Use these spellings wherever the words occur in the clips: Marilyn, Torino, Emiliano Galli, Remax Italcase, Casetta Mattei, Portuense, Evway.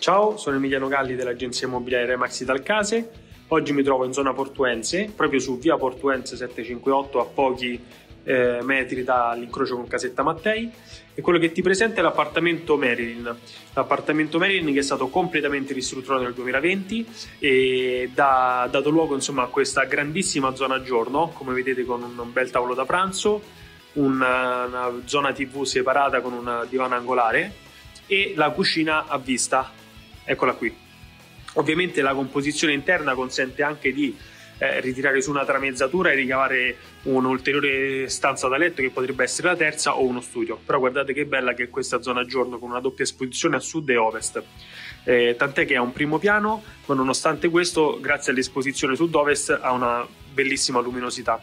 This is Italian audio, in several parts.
Ciao, sono Emiliano Galli dell'agenzia immobiliare Remax Italcase. Oggi mi trovo in zona Portuense, proprio su via Portuense 758, a pochi metri dall'incrocio con Casetta Mattei, e quello che ti presento è l'appartamento Marilyn. L'appartamento Marilyn che è stato completamente ristrutturato nel 2020 e ha dato luogo, insomma, a questa grandissima zona giorno, come vedete, con un bel tavolo da pranzo, una zona TV separata con un divano angolare e la cucina a vista, eccola qui. Ovviamente la composizione interna consente anche di ritirare su una tramezzatura e ricavare un'ulteriore stanza da letto, che potrebbe essere la terza o uno studio. Però guardate che bella che è questa zona giorno, con una doppia esposizione a sud e ovest, tant'è che è un primo piano, ma nonostante questo, grazie all'esposizione sud-ovest, ha una bellissima luminosità.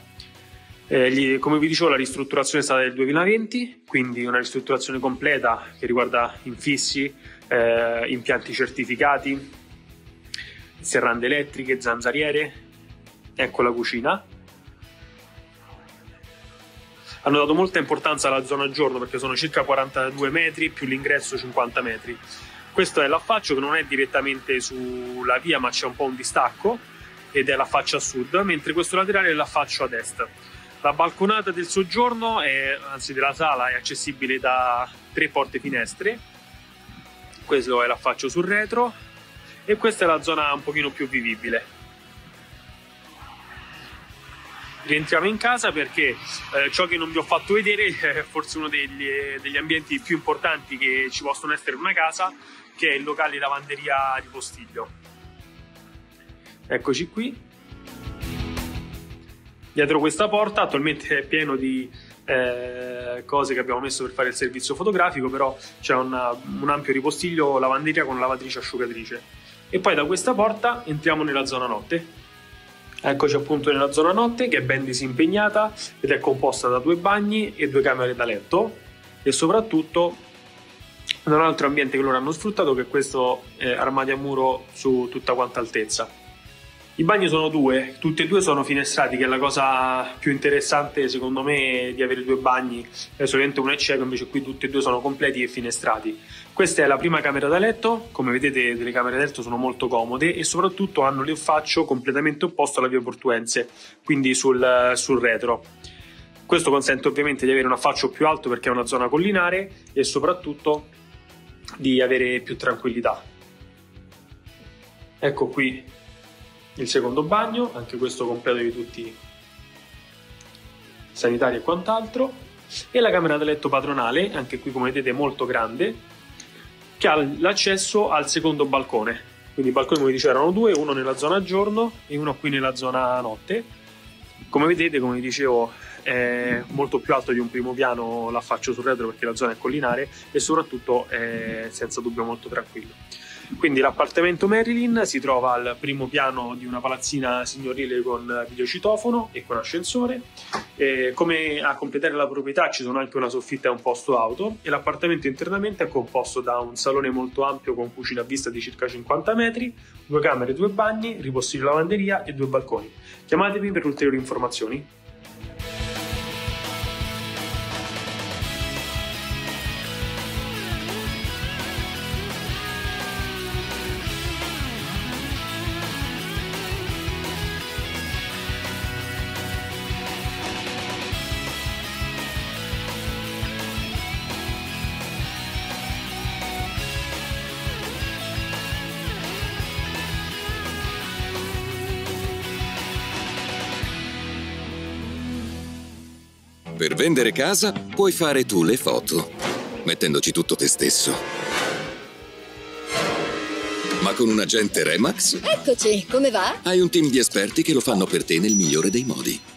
Come vi dicevo, la ristrutturazione è stata del 2020, quindi una ristrutturazione completa che riguarda infissi, impianti certificati, serrande elettriche, zanzariere. Ecco la cucina. Hanno dato molta importanza alla zona giorno, perché sono circa 42 metri più l'ingresso 50 metri. Questo è l'affaccio che non è direttamente sulla via, ma c'è un po' un distacco, ed è l'affaccio a sud, mentre questo laterale è l'affaccio ad est. La balconata del soggiorno, della sala, è accessibile da 3 porte finestre. Questo è l'affaccio sul retro e questa è la zona un pochino più vivibile. Rientriamo in casa perché ciò che non vi ho fatto vedere è forse uno degli ambienti più importanti che ci possono essere in una casa, che è il locale lavanderia di postiglio. Eccoci qui. Dietro questa porta attualmente è pieno di cose che abbiamo messo per fare il servizio fotografico, però c'è un ampio ripostiglio lavanderia con lavatrice e asciugatrice. E poi da questa porta entriamo nella zona notte. Eccoci appunto nella zona notte, che è ben disimpegnata ed è composta da 2 bagni e 2 camere da letto, e soprattutto da un altro ambiente che loro hanno sfruttato, che è questo armadio a muro su tutta quanta altezza. I bagni sono 2, tutti e 2 sono finestrati, che è la cosa più interessante secondo me di avere 2 bagni. Solamente uno è cieco, invece qui tutti e 2 sono completi e finestrati. Questa è la prima camera da letto. Come vedete, le camere da letto sono molto comode e soprattutto hanno l'affaccio completamente opposto alla via Portuense, quindi sul retro. Questo consente ovviamente di avere un affaccio più alto, perché è una zona collinare, e soprattutto di avere più tranquillità. Ecco qui il secondo bagno, anche questo completo di tutti sanitari e quant'altro, e la camera da letto padronale, anche qui come vedete molto grande, che ha l'accesso al secondo balcone. Quindi i balconi, come vi dicevo, erano 2, uno nella zona giorno e uno qui nella zona notte. Come vedete, come vi dicevo, è molto più alto di un primo piano l'affaccio sul retro, perché la zona è collinare e soprattutto è senza dubbio molto tranquillo. Quindi l'appartamento Marilyn si trova al primo piano di una palazzina signorile con videocitofono e con ascensore. Come a completare la proprietà ci sono anche una soffitta e un posto auto, e l'appartamento internamente è composto da un salone molto ampio con cucina a vista di circa 50 metri, 2 camere, 2 bagni, ripostiglio lavanderia e 2 balconi. Chiamatevi per ulteriori informazioni. Per vendere casa puoi fare tu le foto, mettendoci tutto te stesso. Ma con un agente Remax... Eccoci, come va? Hai un team di esperti che lo fanno per te nel migliore dei modi.